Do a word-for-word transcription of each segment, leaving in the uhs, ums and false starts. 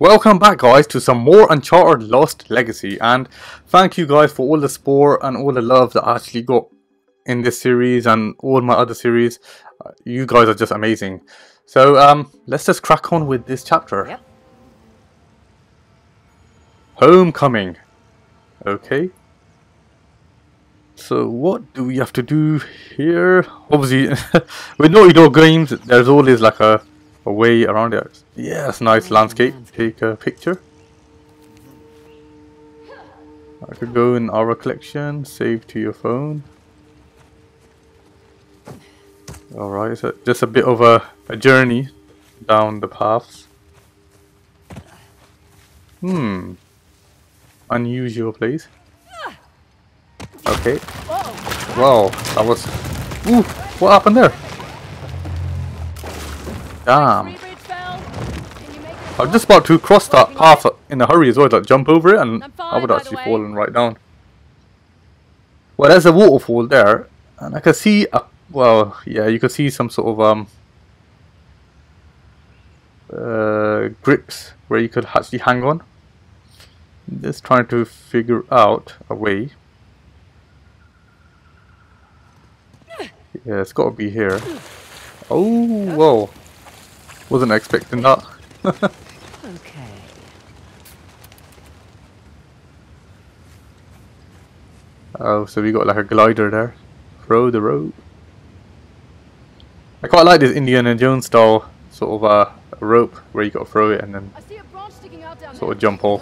Welcome back guys to some more Uncharted Lost Legacy, and thank you guys for all the support and all the love that I actually got in this series and all my other series. You guys are just amazing. So um, let's just crack on with this chapter. Yep. Homecoming. Okay. So what do we have to do here? Obviously with Naughty Dog games there's always like a A way around it. Yes, nice landscape. Take a picture. I could go in our collection. Save to your phone. Alright, so just a bit of a, a journey down the paths. Hmm. Unusual place. Okay. Wow, that was... Ooh, what happened there? Damn. I was just about to cross that path in a hurry as well, like jump over it, and I would actually fallen right down. Well, there's a waterfall there, and I can see a, well, yeah, you can see some sort of um uh, grips where you could actually hang on. Just trying to figure out a way. Yeah, it's got to be here. Oh, whoa. Wasn't expecting that. Okay. Oh, so we got like a glider there. Throw the rope. I quite like this Indiana Jones style sort of uh, a rope where you got to throw it and then I see a branch sticking out down sort of jump off.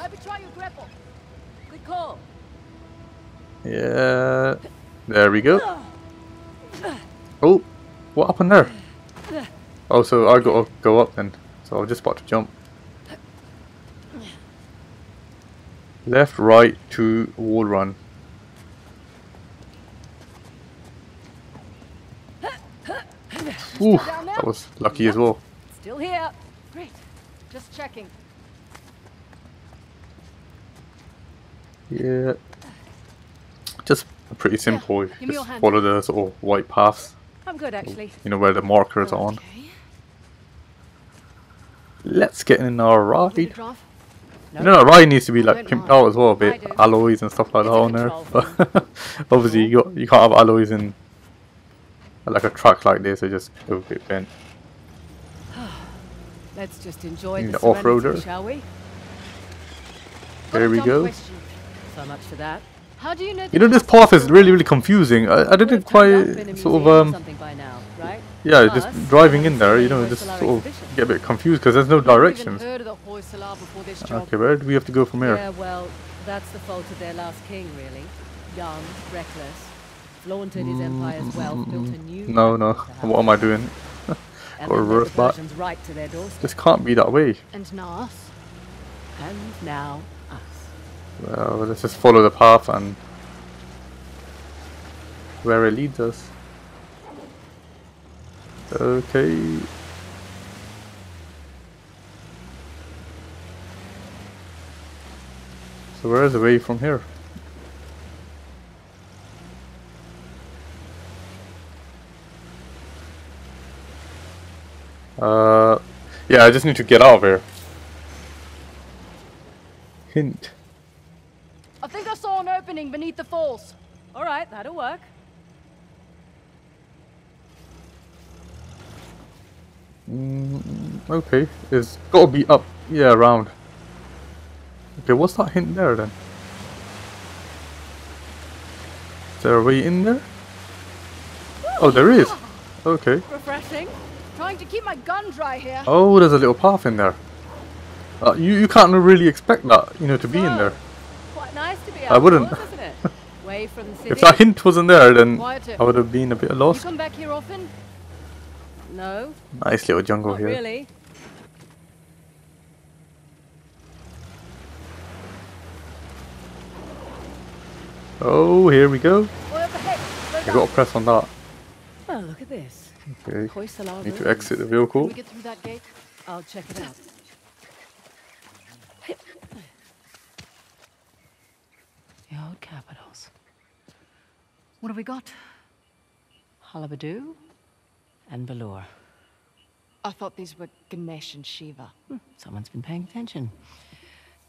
Good call. Yeah. There we go. Oh, what happened there? Oh, so I gotta go up then. So I was just about to jump. Left, right to wall run. Ooh, that was lucky as well. Still here. Great. Just checking. Yeah. Just pretty simple. Yeah, just follow the sort of white paths. I'm good actually. You know where the markers okay. are on. Let's get in our ride. You know, our ride needs to be like pimped out as well a bit, alloys and stuff like that on there. But obviously, you got, you can't have alloys in like a track like this. They just go a bit bent. Let's just enjoy the off-roader, shall we? There we go. So much for that. How do you know? You know, this path is really, really confusing. I, I didn't quite sort of um. Yeah, just driving in there, you know, just sort of get a bit confused because there's no directions. Okay, where do we have to go from here? Yeah, well, that's the fault of their last king, really. Young, reckless, flaunted his empire's wealth, built a new. No, no. What am I doing? Or reverse back. This can't be that way. And now us. And now us. Well, let's just follow the path and where it leads us. Okay. So where is the way from here? Uh, yeah, I just need to get out of here. Hint. I think I saw an opening beneath the falls. All right, that'll work. Mm, okay, it's got to be up, yeah, around. Okay, what's that hint there then? Is there a way in there? Oh, there is. Okay. Refreshing. Trying to keep my gun dry here. Oh, there's a little path in there. Uh, you you can't really expect that, you know, to be in there. Quite nice to be. I wouldn't. If that hint wasn't there, then I would have been a bit lost. You come back here often? No. Nice little jungle. Not here. Really. Oh, here we go. I got to press on that. Oh, look at this. Okay. Hoysala need to exit the vehicle. Can we get through that gate? I'll check it out. The old capitals. What have we got? Halebidu and Balur. I thought these were Ganesh and Shiva. Hmm, someone's been paying attention.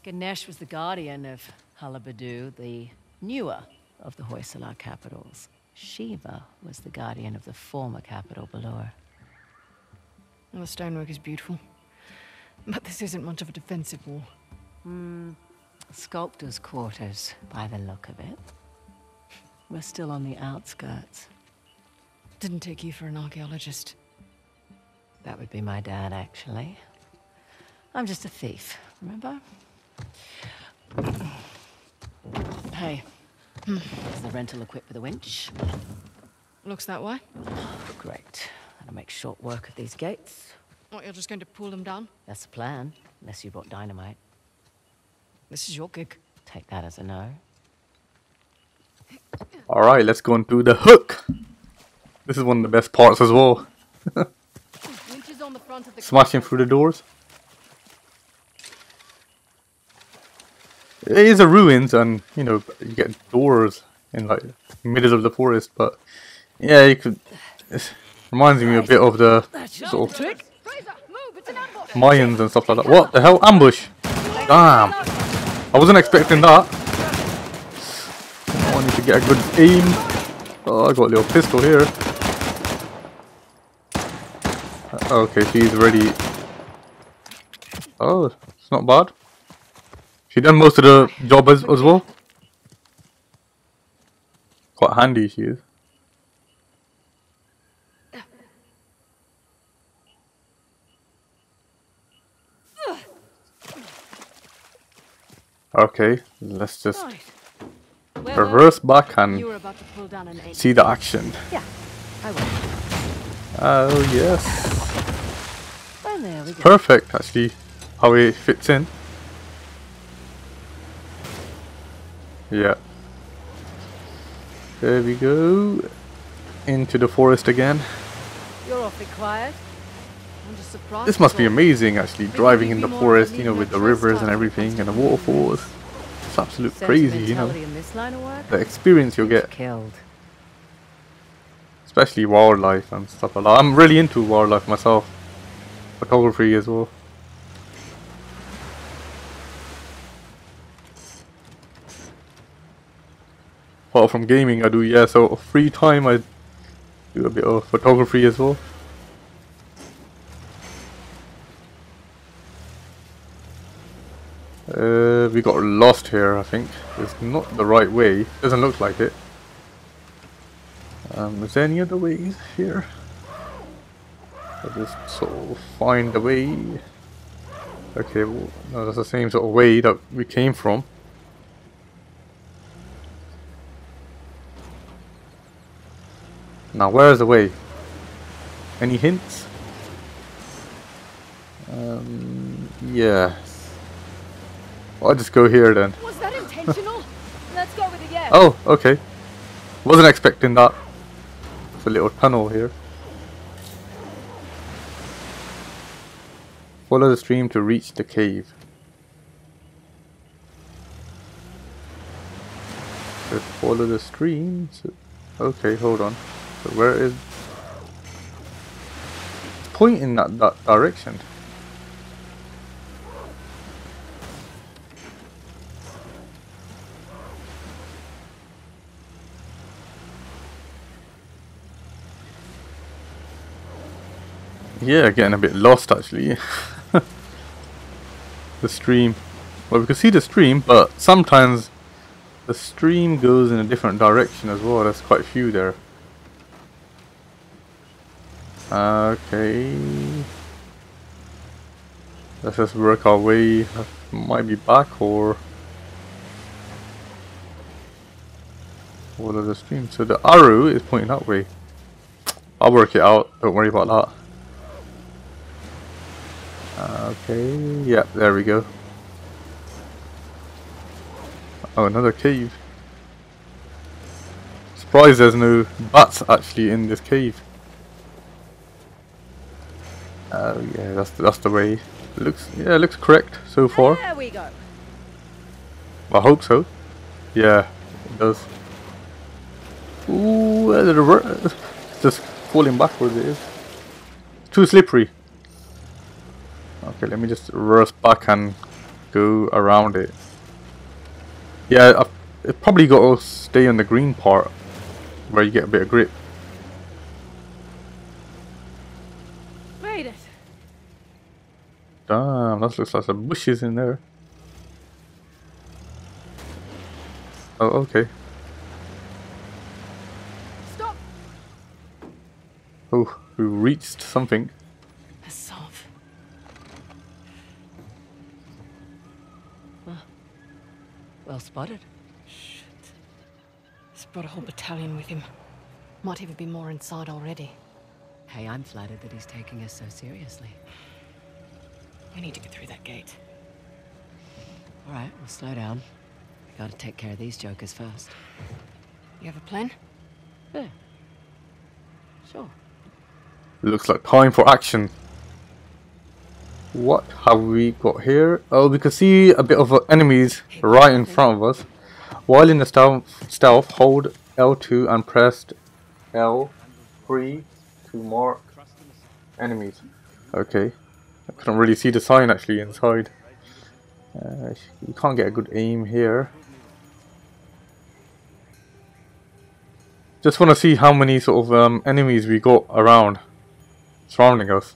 Ganesh was the guardian of Halebidu, the newer of the Hoysala capitals. Shiva was the guardian of the former capital, Balur. Well, the stonework is beautiful, but this isn't much of a defensive wall. Hmm. Sculptor's quarters, by the look of it. We're still on the outskirts. Didn't take you for an archaeologist. That would be my dad, actually. I'm just a thief, remember? Hey, is the rental equipped with a winch? Looks that way. Great. That'll make short work of these gates. What, you're just going to pull them down? That's the plan, unless you brought dynamite. This is your gig. Take that as a no. Alright, let's go into the hook. This is one of the best parts as well. Smashing through the doors. It is a ruins, and you know you get doors in like middle of the forest. But yeah, you could. It reminds me a bit of the sort of Mayans and stuff like that. What the hell? Ambush! Damn! I wasn't expecting that. Oh, I need to get a good aim. Oh, I got a little pistol here. Okay, she's ready. Oh, it's not bad. She done most of the job as, as well. Quite handy she is. Okay, let's just reverse back and see the action. Yeah, I will. Oh yes. It's perfect, actually, how it fits in. Yeah. There we go. Into the forest again. You're awfully quiet. I'm just surprised. This must be amazing, actually, driving in the forest, you know, with the rivers and everything and the waterfalls. It's absolute crazy, you know, the experience you'll get. Especially wildlife and stuff like that. I'm really into wildlife myself. Photography as well. Apart from gaming, I do, yeah, so free time I do a bit of photography as well. Uh, we got lost here, I think. It's not the right way. Doesn't look like it. Um, is there any other ways here? I just sort of find a way. Okay, well, no, that's the same sort of way that we came from. Now, where is the way? Any hints? Um, yeah. Well, I'll just go here then. Was that intentional? Let's go with it, yeah. Oh, okay. Wasn't expecting that. It's a little tunnel here. Follow the stream to reach the cave. So follow the stream. So, okay, hold on. So where is? It's pointing that that direction. Yeah, getting a bit lost actually. The stream. Well, we can see the stream, but sometimes the stream goes in a different direction as well. There's quite a few there. Okay. Let's just work our way. That might be back or what is the stream? So the arrow is pointing that way. I'll work it out. Don't worry about that. Okay, yeah, there we go. Oh, another cave. Surprised there's no bats actually in this cave. Oh yeah, that's the, that's the way. Looks, yeah, it looks correct so far. There we go. I hope so. Yeah, it does. Ooh, it's just falling backwards. It is too slippery. Okay, let me just reverse back and go around it. Yeah, I've, it probably got to stay on the green part where you get a bit of grip. Made it. Damn, that looks like some bushes in there. Oh, okay. Stop. Oh, we reached something. Well spotted. Shit. He's brought a whole battalion with him. Might even be more inside already. Hey, I'm flattered that he's taking us so seriously. We need to get through that gate. All right, we'll slow down. We gotta take care of these jokers first. You have a plan? Yeah. Sure. Looks like time for action. What have we got here? Oh, we can see a bit of enemies right in front of us. While in the stealth, stealth hold L two and press L three to mark enemies. Okay. I couldn't really see the sign actually inside. Uh, you can't get a good aim here. Just want to see how many sort of um, enemies we got around, surrounding us.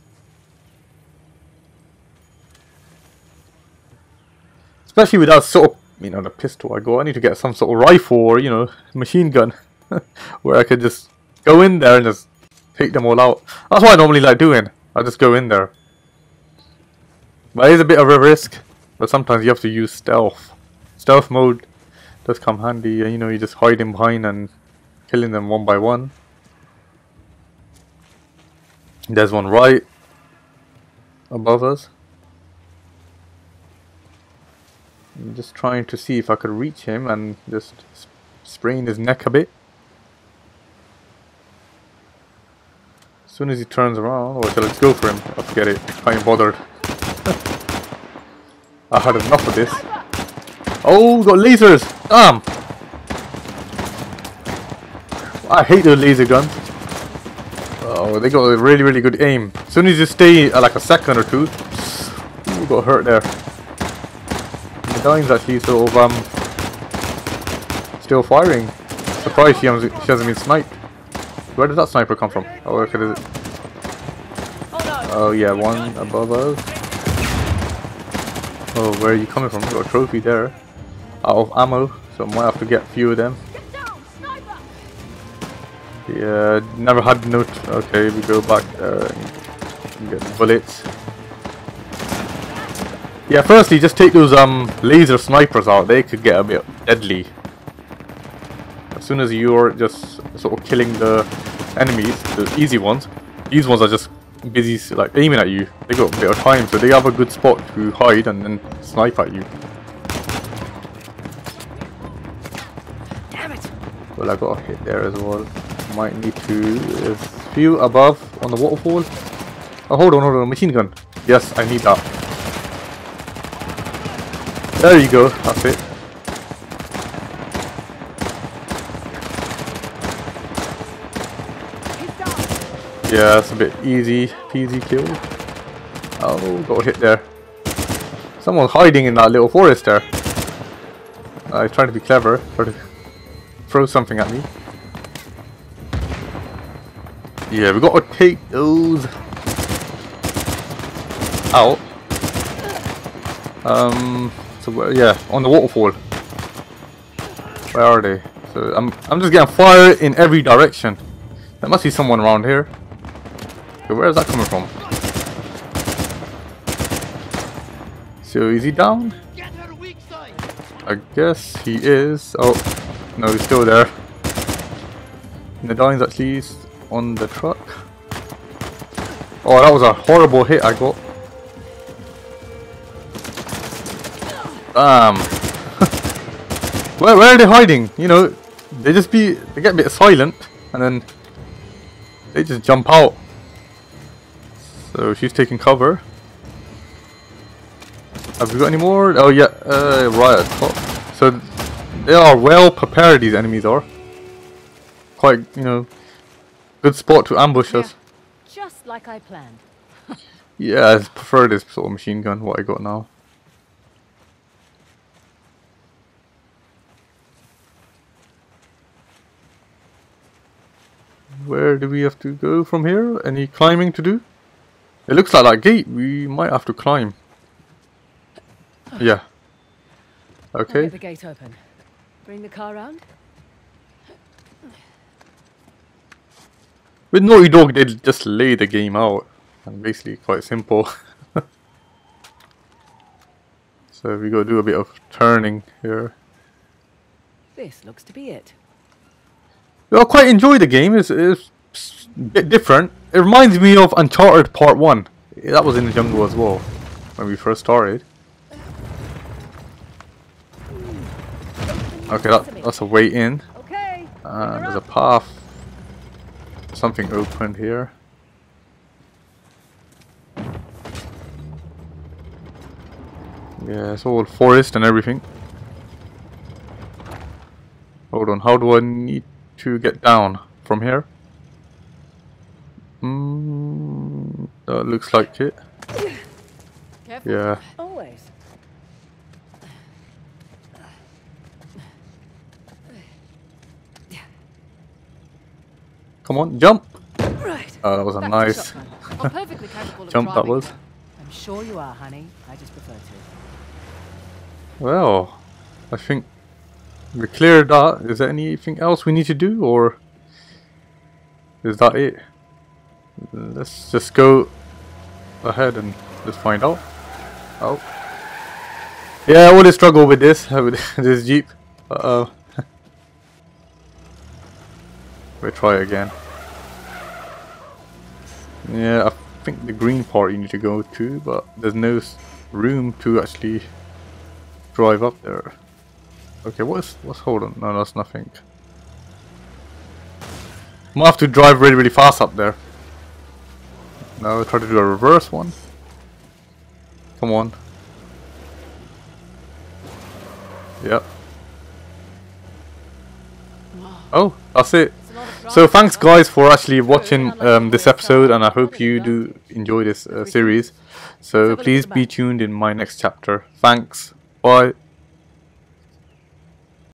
Especially with that sort of, you know, the pistol I got, I need to get some sort of rifle or, you know, machine gun. Where I could just go in there and just take them all out. That's what I normally like doing. I just go in there. But it is a bit of a risk. But sometimes you have to use stealth. Stealth mode does come handy. You know, you just hide in behind and killing them one by one. There's one right above us. I'm just trying to see if I could reach him and just sp sprain his neck a bit. As soon as he turns around, or shall I just go for him? Oh, forget it. I ain't bothered. I had enough of this. Oh, got lasers! Damn! I hate those laser guns. Oh, they got a really, really good aim. As soon as you stay uh, like a second or two, you got hurt there. Dying's actually sort of um still firing. Surprised she hasn't, she hasn't been sniped. Where did that sniper come from? Oh, okay, there's it. Oh yeah, one above us. Oh, where are you coming from? You got a trophy there. Out of ammo, so I might have to get a few of them. Yeah, never had no. Okay, we go back there and get bullets. Yeah, firstly, just take those um laser snipers out. They could get a bit deadly. As soon as you're just sort of killing the enemies, the easy ones, these ones are just busy like aiming at you. They got a bit of time, so they have a good spot to hide and then snipe at you. Damn it! Well, I got a hit there as well. Might need to. There's a few above on the waterfall. Oh, hold on, hold on, machine gun. Yes, I need that. There you go, that's it. Yeah, that's a bit easy peasy kill. Oh, got hit there. Someone's hiding in that little forest there. I uh, trying to be clever, trying to throw something at me. Yeah, we gotta take those out. Um. Yeah, on the waterfall. Where are they? So I'm I'm just getting fire in every direction. There must be someone around here. So where is that coming from? So is he down? I guess he is. Oh no, he's still there. And the dying's actually on the truck. Oh, that was a horrible hit I got. Um, where, where are they hiding? You know, they just be, they get a bit silent and then they just jump out. So she's taking cover. Have we got any more? Oh yeah, uh, right at the top. So they are well prepared, these enemies are. Quite, you know, good spot to ambush yeah, us. Just like I planned. Yeah, I prefer this sort of machine gun, what I got now. Where do we have to go from here? Any climbing to do? It looks like that gate. We might have to climb. Yeah. Okay. I'll get the gate open. Bring the car around. With Naughty Dog, they just lay the game out, and basically quite simple. So we gotta do a bit of turning here. This looks to be it. I quite enjoy the game. It's, it's a bit different. It reminds me of Uncharted Part One. That was in the jungle as well when we first started. Okay, that, that's a way in. Uh, there's a path. Something opened here. Yeah, it's all forest and everything. Hold on, how do I need to get down from here? Mm, that looks like it. Careful. Yeah. Always. Come on, jump! Right. Oh, that was a Back nice jump. That was. I'm sure you are, honey. I just prefer to. Well, I think we cleared that. Is there anything else we need to do, or is that it? Let's just go ahead and just find out. Oh, yeah, I always struggle with this with this Jeep. Uh oh. We'll try again. Yeah, I think the green part you need to go to, but there's no room to actually drive up there. Okay, what's what's hold on? No, that's nothing. Might have to drive really, really fast up there. Now try to do a reverse one. Come on. Yep. Oh, that's it. So thanks guys for actually watching um, this episode, and I hope you do enjoy this uh, series. So please be tuned in my next chapter. Thanks. Bye.